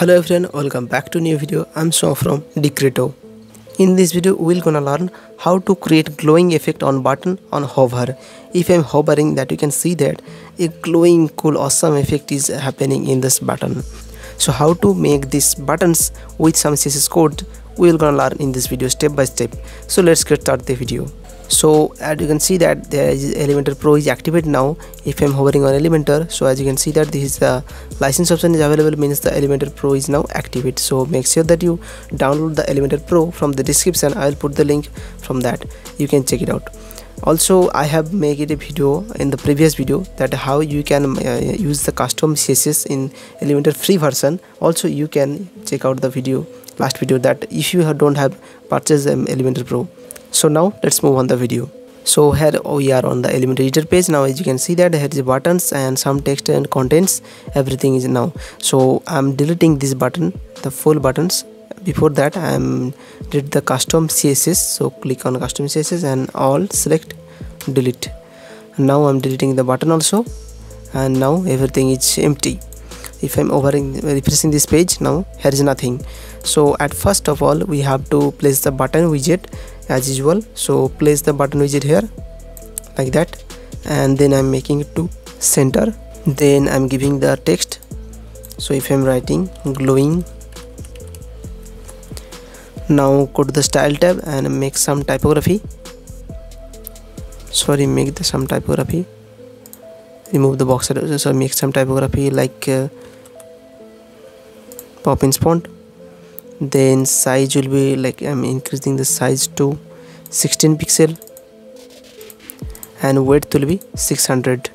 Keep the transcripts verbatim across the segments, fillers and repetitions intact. Hello everyone, welcome back to new video. I'm Sean from Decreto. In this video we're gonna learn how to create glowing effect on button on hover. If I'm hovering, that you can see that a glowing cool awesome effect is happening in this button. So how to make these buttons with some C S S code we're gonna learn in this video step by step. So let's get started the video. So as you can see that there is Elementor Pro is activated now. If I'm hovering on Elementor, so as you can see that this is the license option is available, means the Elementor Pro is now activated. So make sure that you download the Elementor Pro from the description. I will put the link from that. You can check it out. Also, I have made it a video in the previous video that how you can uh, use the custom C S S in Elementor free version. Also, you can check out the video last video that if you don't have purchased um, Elementor Pro. So now let's move on the video. So here we are on the Elementor editor page. Now as you can see that here is buttons and some text and contents, everything is now. So I'm deleting this button, the full buttons. Before that I'm did the custom C S S. So click on custom C S S and all, select delete. Now I'm deleting the button also, and now everything is empty. If I'm hovering, refreshing this page, now here is nothing. So at first of all we have to place the button widget as usual. So place the button widget here like that, and then I'm making it to center. Then I'm giving the text. So if I'm writing glowing, now go to the style tab and make some typography. Sorry, make the some typography. Remove the box. So make some typography like uh, Poppins font. Then size will be like I'm increasing the size to sixteen pixel, and width will be six hundred,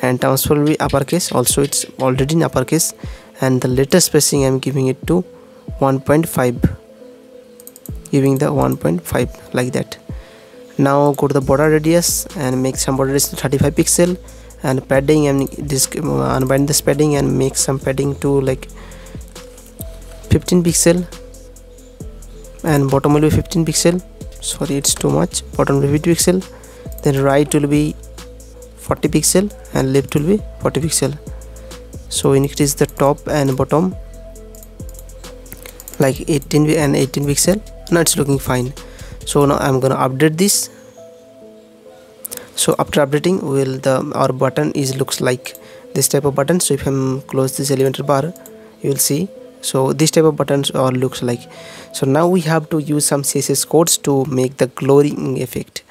and transfer will be uppercase. Also it's already in uppercase, and the letter spacing I'm giving it to one point five, giving the one point five like that. Now go to the border radius and make some border radius to thirty-five pixel, and padding, and this unbind this padding and make some padding to like fifteen pixel, and bottom will be fifteen pixel. Sorry, it's too much. Bottom will be fifteen pixel, then right will be forty pixel, and left will be forty pixel. So increase the top and bottom like eighteen and eighteen pixel. Now it's looking fine. So now I'm gonna update this. So after updating, will the our button is looks like this type of button. So if I'm close this Elementor bar, you will see. So this type of buttons all looks like. So now we have to use some C S S codes to make the glowing effect.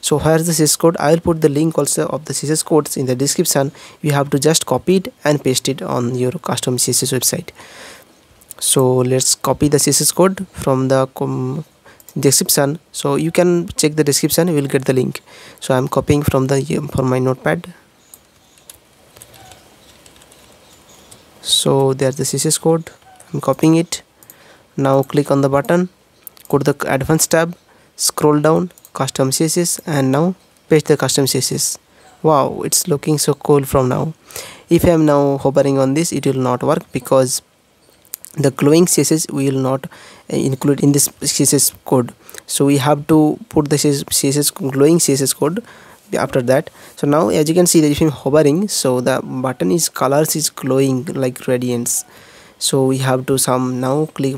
So here's the C S S code. I will put the link also of the C S S codes in the description. You have to just copy it and paste it on your custom C S S website. So let's copy the C S S code from the com description. So you can check the description, you will get the link. So I'm copying from the from my notepad. So there's the C S S code. I'm copying it. Now click on the button, go to the advanced tab, scroll down, custom C S S, and now paste the custom C S S. Wow, it's looking so cool from now. If I am now hovering on this, it will not work because the glowing C S S we will not include in this C S S code. So we have to put the C S S glowing C S S code after that. So now as you can see that if I'm hovering, so the button is colors is glowing like radiance. So we have to some now click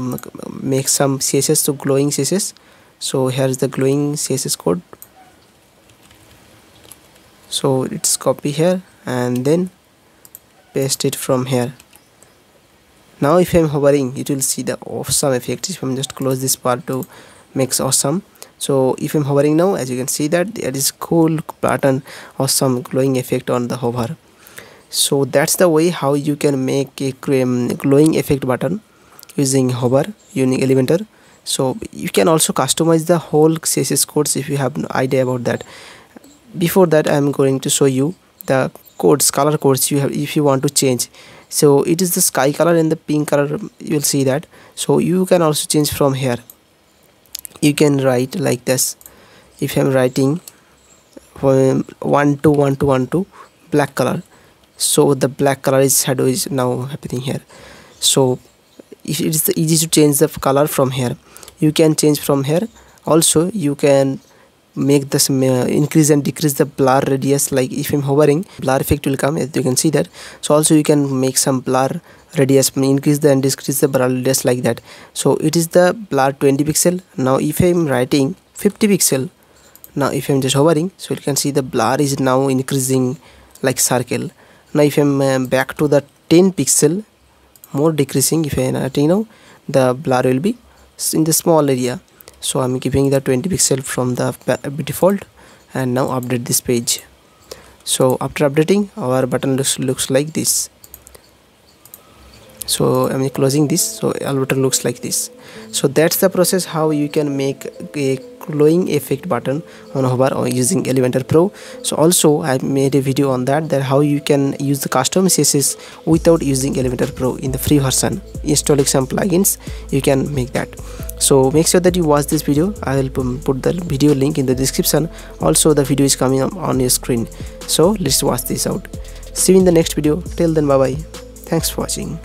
make some C S S to glowing C S S. So here is the glowing C S S code. So it's copy here and then paste it from here. Now if I'm hovering, it will see the awesome effect. If I'm just close this part to make awesome. So if I'm hovering now, as you can see that there is cool pattern awesome glowing effect on the hover. So that's the way how you can make a glowing effect button using hover, using Elementor. So you can also customize the whole C S S codes if you have no idea about that. Before that, I'm going to show you the codes, color codes you have if you want to change. So it is the sky color and the pink color, you'll see that. So you can also change from here. You can write like this. If I'm writing from one to one to one to black color, so the black color is shadow is now happening here. So it is easy to change the color from here. You can change from here. Also you can make this increase and decrease the blur radius. Like if I'm hovering, blur effect will come, as you can see that. So also you can make some blur radius, increase the and decrease the radius like that. So it is the blur twenty pixel. Now if I'm writing fifty pixel, now if I'm just hovering, so you can see the blur is now increasing like circle. Now if I'm um, back to the ten pixel, more decreasing. If I'm writing now, the blur will be in the small area. So I'm giving the twenty pixel from the default, and now update this page. So after updating, our button looks, looks like this. So I'm closing this, so our button looks like this. So that's the process how you can make a glowing effect button on hover or using Elementor Pro. So also I made a video on that, that how you can use the custom C S S without using Elementor Pro in the free version. Installing some plugins, you can make that. So make sure that you watch this video. I will put the video link in the description. Also the video is coming up on your screen. So let's watch this out. See you in the next video. Till then, bye bye. Thanks for watching.